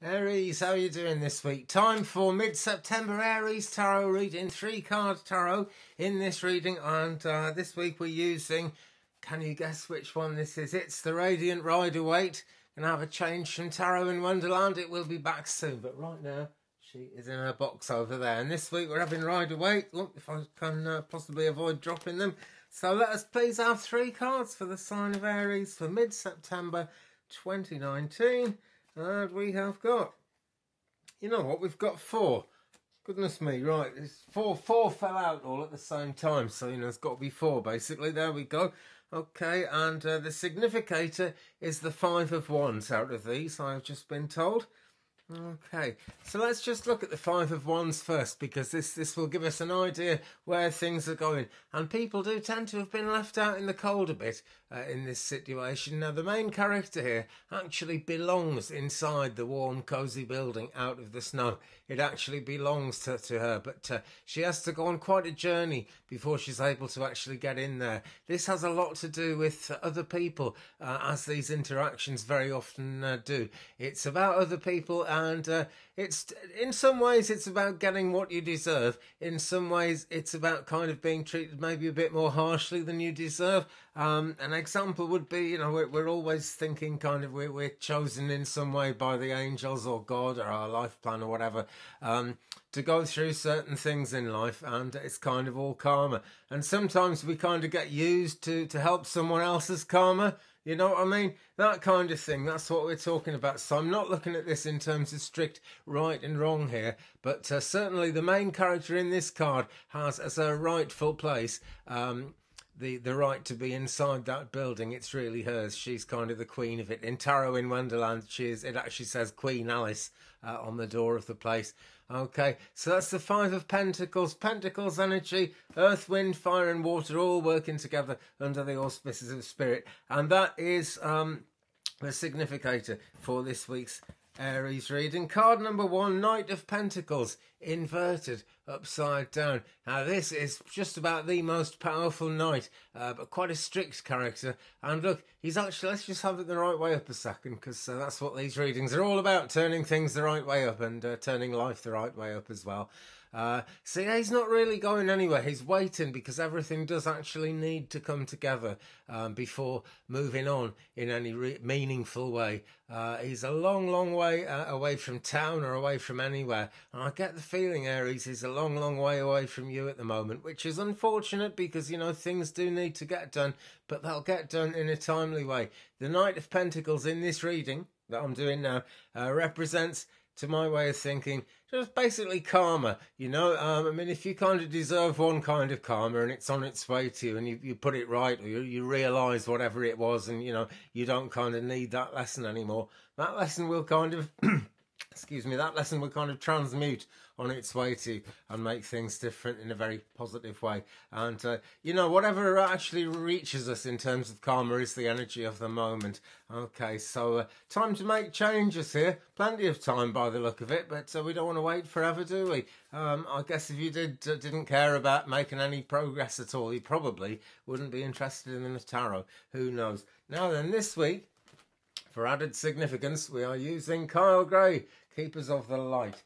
Aries, how are you doing this week? Time for mid-September Aries tarot reading, three-card tarot in this reading, and this week we're using, can you guess which one this is? It's the Radiant Rider-Waite. Going to have a change from Tarot in Wonderland. It will be back soon, but right now she is in her box over there. And this week we're having Rider-Waite. Look, if I can possibly avoid dropping them. So let us please have three cards for the sign of Aries for mid-September 2019. And we have got, you know what, we've got four. Goodness me, right, it's four fell out all at the same time. So, you know, it's got to be four, basically. There we go. Okay, and the significator is the Five of Wands out of these, I've just been told. Okay, so let's just look at the Five of Wands first, because this will give us an idea where things are going. And people do tend to have been left out in the cold a bit in this situation. Now, the main character here actually belongs inside the warm, cosy building out of the snow. It actually belongs to her, but she has to go on quite a journey before she's able to actually get in there. This has a lot to do with other people, as these interactions very often do. It's about other people, and it's in some ways it's about getting what you deserve. In some ways it's about kind of being treated maybe a bit more harshly than you deserve. An example would be, you know, we're always thinking kind of we're chosen in some way by the angels or God or our life plan or whatever to go through certain things in life, and it's kind of all karma. And sometimes we kind of get used to help someone else's karma. You know what I mean? That kind of thing. That's what we're talking about. So I'm not looking at this in terms of strict right and wrong here, but certainly the main character in this card has as her rightful place the right to be inside that building. It's really hers. She's kind of the queen of it. In Tarot in Wonderland, she is. It actually says Queen Alice on the door of the place. Okay, so that's the Five of Pentacles. Pentacles energy, earth, wind, fire and water all working together under the auspices of spirit. And that is the significator for this week's Aries reading. Card number one, Knight of Pentacles, inverted, upside down. Now this is just about the most powerful knight, but quite a strict character. And look, he's actually, let's just have it the right way up a second, because that's what these readings are all about, turning things the right way up and turning life the right way up as well. So yeah, he's not really going anywhere. He's waiting, because everything does actually need to come together before moving on in any meaningful way. He's a long, long way away from town or away from anywhere. And I get the feeling, Aries, he's a long, long way away from you at the moment, which is unfortunate because, you know, things do need to get done, but they'll get done in a timely way. The Knight of Pentacles in this reading that I'm doing now represents, to my way of thinking, just basically karma, you know. I mean, if you kind of deserve one kind of karma and it's on its way to you, and you put it right, or you realise whatever it was, and, you know, you don't kind of need that lesson anymore, that lesson will kind of, excuse me, that lesson will kind of transmute on its way to you and make things different in a very positive way. And, you know, whatever actually reaches us in terms of karma is the energy of the moment. Okay, so time to make changes here. Plenty of time by the look of it, but we don't want to wait forever, do we? I guess if you didn't care about making any progress at all, you probably wouldn't be interested in the tarot. Who knows? Now then, this week, for added significance, we are using Kyle Gray, Keepers of the Light.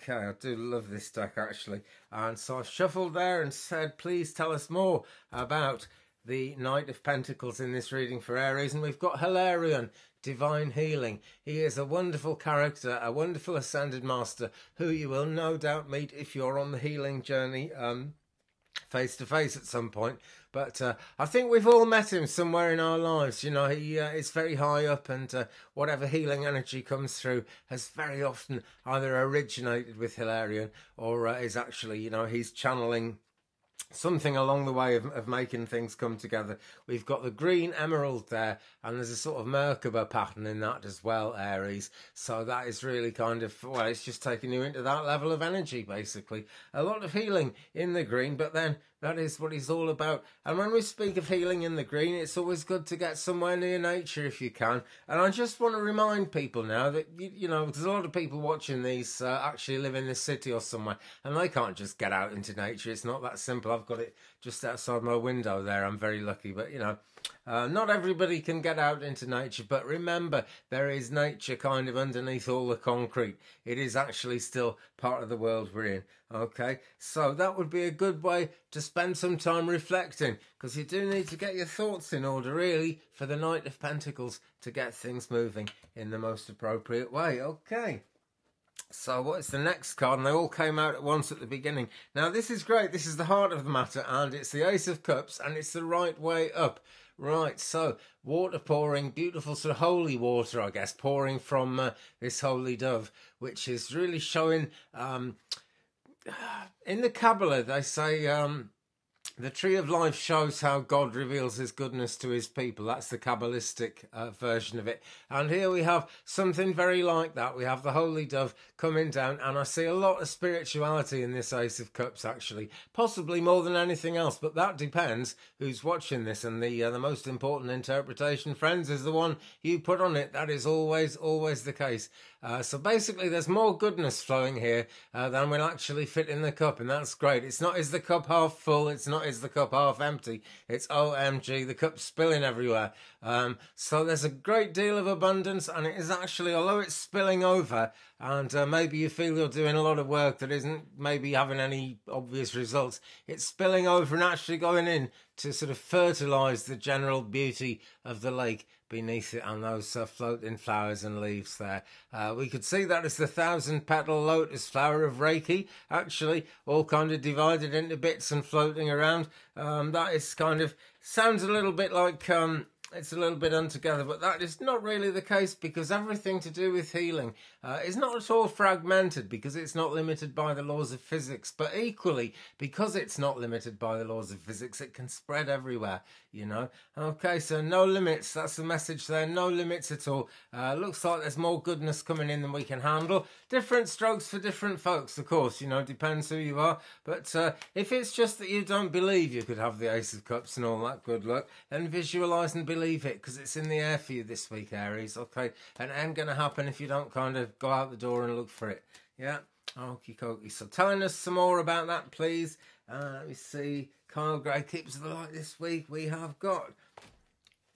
Okay, I do love this deck, actually. And so I've shuffled there and said, please tell us more about the Knight of Pentacles in this reading for Aries. And we've got Hilarion, Divine Healing. He is a wonderful character, a wonderful ascended master, who you will no doubt meet if you're on the healing journey face to face at some point. But I think we've all met him somewhere in our lives. You know, he is very high up, and whatever healing energy comes through has very often either originated with Hilarion or is actually, you know, he's channeling something along the way of making things come together. We've got the green emerald there, and there's a sort of Merkaba pattern in that as well, Aries. So that is really kind of, well, it's just taking you into that level of energy, basically. A lot of healing in the green, but then that is what he's all about. And when we speak of healing in the green, it's always good to get somewhere near nature if you can. And I just want to remind people now that, you know, there's a lot of people watching these actually live in the city or somewhere, and they can't just get out into nature. It's not that simple. I've got it just outside my window there. I'm very lucky, but, you know, Not everybody can get out into nature, but remember, there is nature kind of underneath all the concrete. It is actually still part of the world we're in, okay? So that would be a good way to spend some time reflecting, because you do need to get your thoughts in order, really, for the Knight of Pentacles to get things moving in the most appropriate way, okay? So what's the next card? And they all came out at once at the beginning. Now, this is great. This is the heart of the matter, and it's the Ace of Cups, and it's the right way up. Right, so water pouring, beautiful sort of holy water, I guess, pouring from this holy dove, which is really showing, in the Kabbalah, they say the Tree of Life shows how God reveals his goodness to his people. That's the Kabbalistic version of it. And here we have something very like that. We have the holy dove coming down, and I see a lot of spirituality in this Ace of Cups, actually. Possibly more than anything else, but that depends who's watching this. And the most important interpretation, friends, is the one you put on it. That is always, always the case. So basically, there's more goodness flowing here than will actually fit in the cup, and that's great. It's not, is the cup half full? It's not, is the cup half empty? It's OMG, the cup's spilling everywhere. So there's a great deal of abundance, and it is actually, although it's spilling over, and maybe you feel you're doing a lot of work that isn't maybe having any obvious results, it's spilling over and actually going in to sort of fertilise the general beauty of the lake beneath it and those floating flowers and leaves there. We could see that as the 1,000-petal lotus flower of Reiki, actually, all kind of divided into bits and floating around. That is kind of, sounds a little bit like, it's a little bit untogether, but that is not really the case, because everything to do with healing is not at all fragmented, because it's not limited by the laws of physics. But equally, because it's not limited by the laws of physics, it can spread everywhere, you know. Okay, so no limits. That's the message there. No limits at all. Looks like there's more goodness coming in than we can handle. Different strokes for different folks, of course, you know, depends who you are. But if it's just that you don't believe you could have the Ace of Cups and all that good luck, then visualise and believe it, because it's in the air for you this week, Aries, okay? And it ain't going to happen if you don't kind of go out the door and look for it, yeah? Okie dokie. So telling us some more about that, please. Let me see. Kyle Gray, Keepers of the Light this week. We have got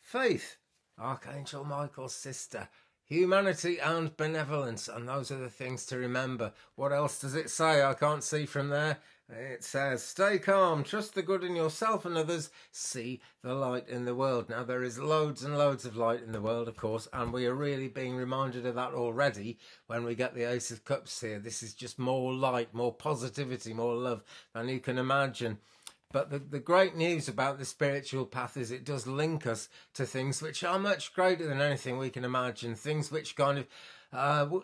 Faith, Archangel Michael's sister, humanity and benevolence, and those are the things to remember. What else does it say? I can't see from there. It says, stay calm, trust the good in yourself and others, see the light in the world. Now, there is loads and loads of light in the world, of course, and we are really being reminded of that already when we get the Ace of Cups here. This is just more light, more positivity, more love than you can imagine. But the great news about the spiritual path is it does link us to things which are much greater than anything we can imagine, things which kind of...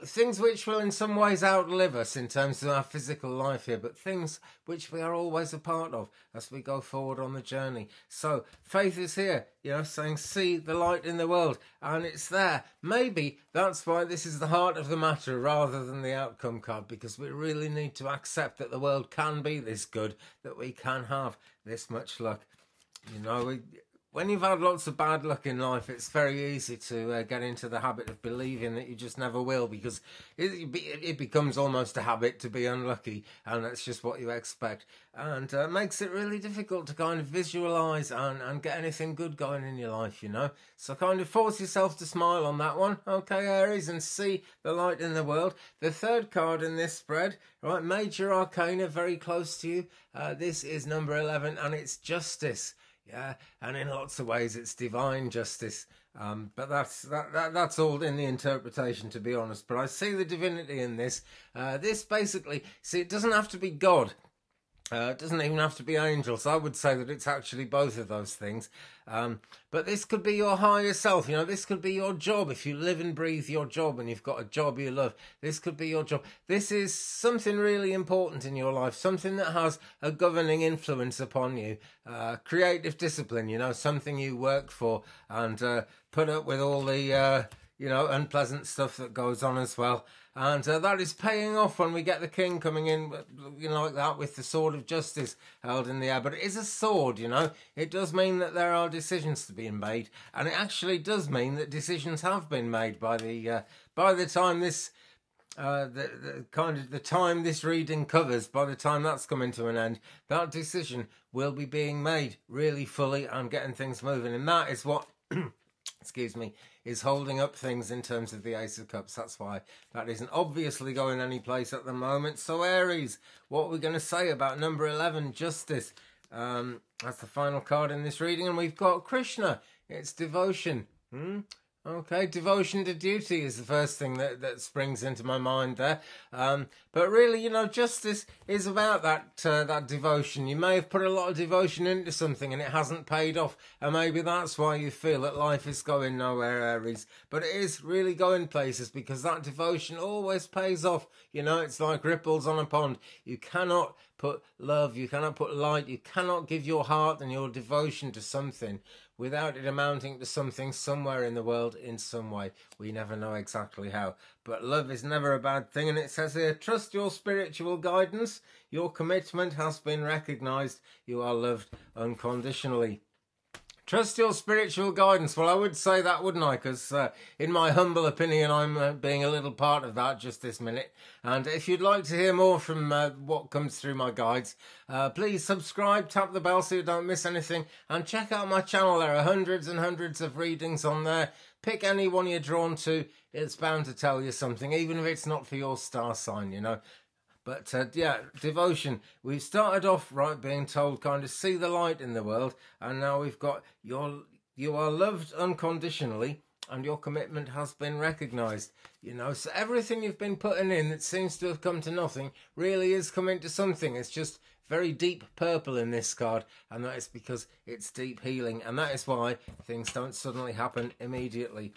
things which will in some ways outlive us in terms of our physical life here, but things which we are always a part of as we go forward on the journey. So Faith is here, you know, saying see the light in the world, and it's there. Maybe that's why this is the heart of the matter rather than the outcome card, because we really need to accept that the world can be this good, that we can have this much luck. You know, when you've had lots of bad luck in life, it's very easy to get into the habit of believing that you just never will, because it becomes almost a habit to be unlucky, and that's just what you expect. And it makes it really difficult to kind of visualise and get anything good going in your life, you know. So kind of force yourself to smile on that one, okay, Aries, and see the light in the world. The third card in this spread, right, Major Arcana, very close to you. This is number 11, and it's justice. Yeah, and in lots of ways it's divine justice, but that's all in the interpretation, to be honest. But I see the divinity in this. This basically, see, it doesn't have to be God. It doesn't even have to be angels. I would say that it's actually both of those things. But this could be your higher self. You know, this could be your job. If you live and breathe your job and you've got a job you love, this could be your job. This is something really important in your life, something that has a governing influence upon you. Creative discipline, you know, something you work for and put up with all the, you know, unpleasant stuff that goes on as well. And that is paying off when we get the king coming in, you know, like that, with the sword of justice held in the air. But it is a sword, you know. It does mean that there are decisions to be made. And it actually does mean that decisions have been made by the time this the time this reading covers, by the time that's coming to an end, that decision will be being made really fully and getting things moving. And that is what, excuse me, is holding up things in terms of the Ace of Cups. That's why that isn't obviously going any place at the moment. So Aries, what are we going to say about number 11, Justice? That's the final card in this reading, and we've got Krishna. It's devotion. Okay, devotion to duty is the first thing that springs into my mind there. But really, you know, justice is about that devotion. You may have put a lot of devotion into something and it hasn't paid off. And maybe that's why you feel that life is going nowhere, Aries. But it is really going places, because that devotion always pays off. You know, it's like ripples on a pond. You cannot put love, you cannot put light, you cannot give your heart and your devotion to something without it amounting to something somewhere in the world in some way. We never know exactly how. But love is never a bad thing. And it says here, trust your spiritual guidance. Your commitment has been recognised. You are loved unconditionally. Trust your spiritual guidance. Well, I would say that, wouldn't I? Because in my humble opinion, I'm being a little part of that just this minute. And if you'd like to hear more from what comes through my guides, please subscribe, tap the bell so you don't miss anything, and check out my channel. There are hundreds and hundreds of readings on there. Pick any one you're drawn to. It's bound to tell you something, even if it's not for your star sign, you know. But yeah, devotion. We've started off, right, being told, kind of see the light in the world. And now we've got you are loved unconditionally and your commitment has been recognised. You know, so everything you've been putting in that seems to have come to nothing really is coming to something. It's just very deep purple in this card, and that is because it's deep healing. And that is why things don't suddenly happen immediately.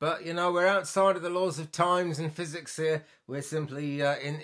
But, you know, we're outside of the laws of times and physics here. We're simply we're in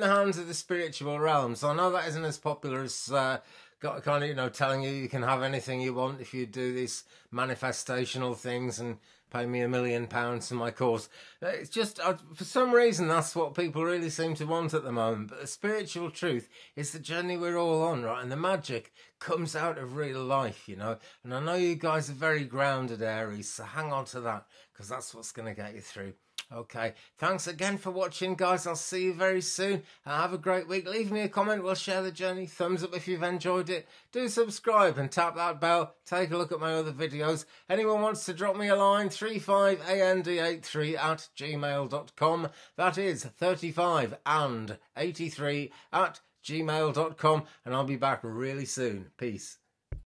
the hands of the spiritual realm. So I know that isn't as popular as kind of, you know, telling you you can have anything you want if you do these manifestational things and pay me £1 million for my course. It's just, for some reason, that's what people really seem to want at the moment. But the spiritual truth is the journey we're all on, right? And the magic comes out of real life, you know. And I know you guys are very grounded, Aries, so hang on to that, because that's what's going to get you through. Okay, thanks again for watching, guys. I'll see you very soon. Have a great week. Leave me a comment. We'll share the journey. Thumbs up if you've enjoyed it. Do subscribe and tap that bell. Take a look at my other videos. Anyone wants to drop me a line, 35and83@gmail.com. That is 35and83@gmail.com. And I'll be back really soon. Peace.